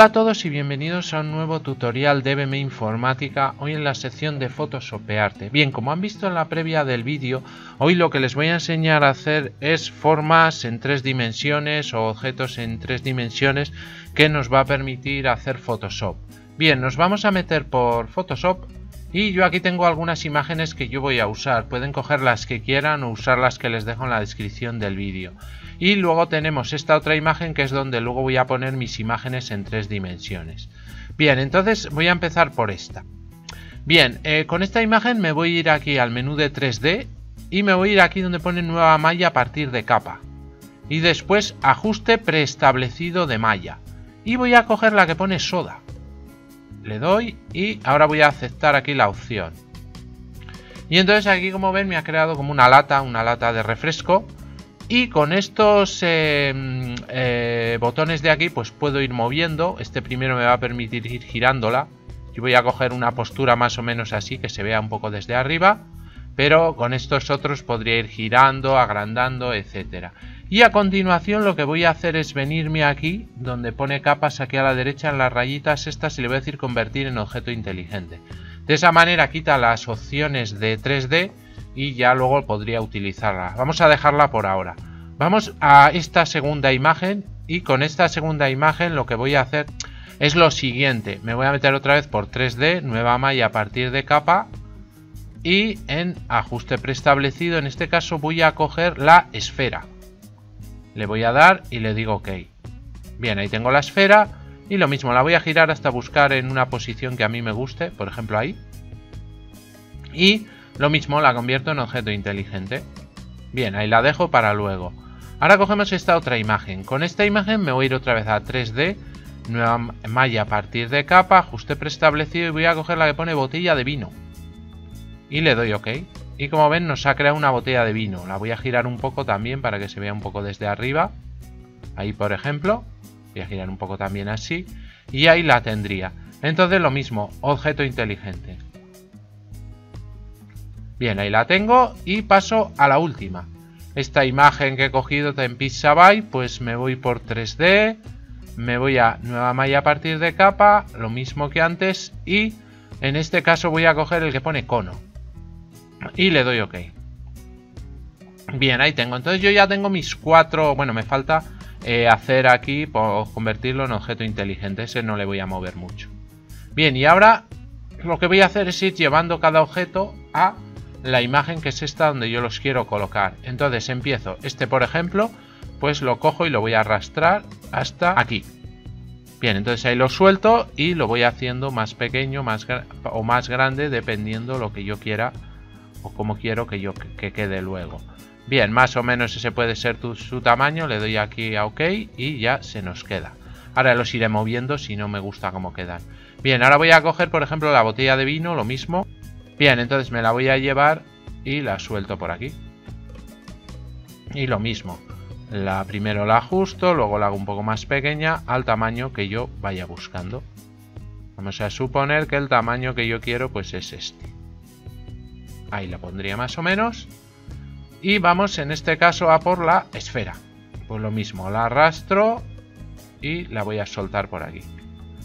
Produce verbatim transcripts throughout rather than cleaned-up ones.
Hola a todos y bienvenidos a un nuevo tutorial de E B M informática, hoy en la sección de photoshopearte. Bien, como han visto en la previa del vídeo, hoy lo que les voy a enseñar a hacer es formas en tres dimensiones o objetos en tres dimensiones que nos va a permitir hacer Photoshop. Bien, nos vamos a meter por Photoshop y yo aquí tengo algunas imágenes que yo voy a usar. Pueden coger las que quieran o usar las que les dejo en la descripción del vídeo. Y luego tenemos esta otra imagen que es donde luego voy a poner mis imágenes en tres dimensiones. Bien, entonces voy a empezar por esta. Bien, eh, con esta imagen me voy a ir aquí al menú de tres D y me voy a ir aquí donde pone nueva malla a partir de capa. Y después ajuste preestablecido de malla. Y voy a coger la que pone soda. Le doy y ahora voy a aceptar aquí la opción. Y entonces aquí, como ven, me ha creado como una lata, una lata de refresco. Y con estos eh, eh, botones de aquí pues puedo ir moviendo. Este primero me va a permitir ir girándola. Yo voy a coger una postura más o menos así, que se vea un poco desde arriba. Pero con estos otros podría ir girando, agrandando, etcétera. Y a continuación lo que voy a hacer es venirme aquí, donde pone capas aquí a la derecha en las rayitas estas, y le voy a decir convertir en objeto inteligente. De esa manera quita las opciones de tres D. Y ya luego podría utilizarla. Vamos a dejarla por ahora. Vamos a esta segunda imagen. Y con esta segunda imagen lo que voy a hacer es lo siguiente. Me voy a meter otra vez por tres D. Nueva malla a partir de capa. Y en ajuste preestablecido. En este caso voy a coger la esfera. Le voy a dar y le digo ok. Bien, ahí tengo la esfera. Y lo mismo, la voy a girar hasta buscar en una posición que a mí me guste. Por ejemplo ahí. Y lo mismo, la convierto en objeto inteligente. Bien, ahí la dejo para luego. Ahora cogemos esta otra imagen. Con esta imagen me voy a ir otra vez a tres D. Nueva malla a partir de capa. Ajuste preestablecido y voy a coger la que pone botella de vino. Y le doy ok. Y como ven nos ha creado una botella de vino. La voy a girar un poco también para que se vea un poco desde arriba. Ahí por ejemplo. Voy a girar un poco también así. Y ahí la tendría. Entonces lo mismo, objeto inteligente. Bien, ahí la tengo y paso a la última. Esta imagen que he cogido en Pixabay, pues me voy por tres D, me voy a nueva malla a partir de capa, lo mismo que antes, y en este caso voy a coger el que pone cono. Y le doy ok. Bien, ahí tengo. Entonces yo ya tengo mis cuatro, bueno, me falta eh, hacer aquí, por convertirlo en objeto inteligente, ese no le voy a mover mucho. Bien, y ahora lo que voy a hacer es ir llevando cada objeto a la imagen que es esta donde yo los quiero colocar. Entonces empiezo este por ejemplo, pues lo cojo y lo voy a arrastrar hasta aquí. Bien, entonces ahí lo suelto y lo voy haciendo más pequeño más o más grande dependiendo lo que yo quiera o como quiero que yo que quede luego. Bien, más o menos ese puede ser tu, su tamaño. Le doy aquí a ok y ya se nos queda. Ahora los iré moviendo si no me gusta cómo quedan. Bien, ahora voy a coger por ejemplo la botella de vino, lo mismo. Bien, entonces me la voy a llevar y la suelto por aquí. Y lo mismo, la primero la ajusto, luego la hago un poco más pequeña al tamaño que yo vaya buscando. Vamos a suponer que el tamaño que yo quiero pues es este. Ahí la pondría más o menos. Y vamos en este caso a por la esfera. Pues lo mismo, la arrastro y la voy a soltar por aquí.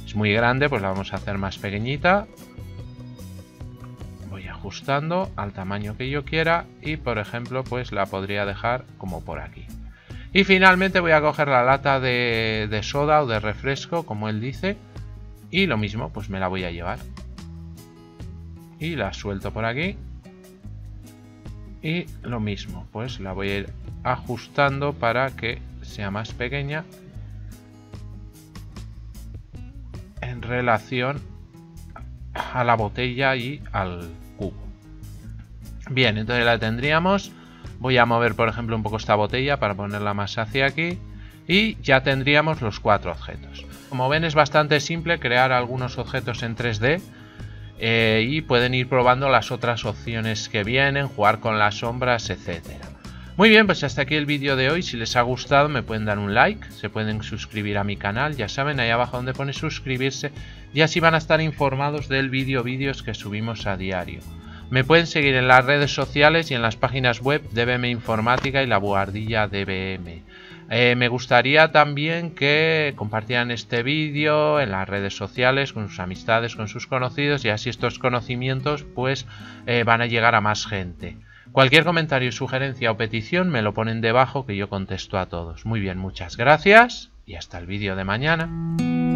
Es muy grande, pues la vamos a hacer más pequeñita. Ajustando al tamaño que yo quiera y por ejemplo pues la podría dejar como por aquí. Y finalmente voy a coger la lata de, de soda o de refresco como él dice y lo mismo pues me la voy a llevar y la suelto por aquí y lo mismo pues la voy a ir ajustando para que sea más pequeña en relación a la botella y al cubo. Bien, entonces la tendríamos. Voy a mover por ejemplo un poco esta botella para ponerla más hacia aquí y ya tendríamos los cuatro objetos. Como ven es bastante simple crear algunos objetos en tres D eh, y pueden ir probando las otras opciones que vienen, jugar con las sombras, etcétera. Muy bien, pues hasta aquí el vídeo de hoy. Si les ha gustado me pueden dar un like, se pueden suscribir a mi canal, ya saben, ahí abajo donde pone suscribirse, y así van a estar informados del vídeo vídeos que subimos a diario. Me pueden seguir en las redes sociales y en las páginas web de E B M informática y la buhardilla de E B M. Eh, me gustaría también que compartieran este vídeo en las redes sociales, con sus amistades, con sus conocidos, y así estos conocimientos pues eh, van a llegar a más gente. Cualquier comentario, sugerencia o petición me lo ponen debajo, que yo contesto a todos. Muy bien, muchas gracias y hasta el vídeo de mañana.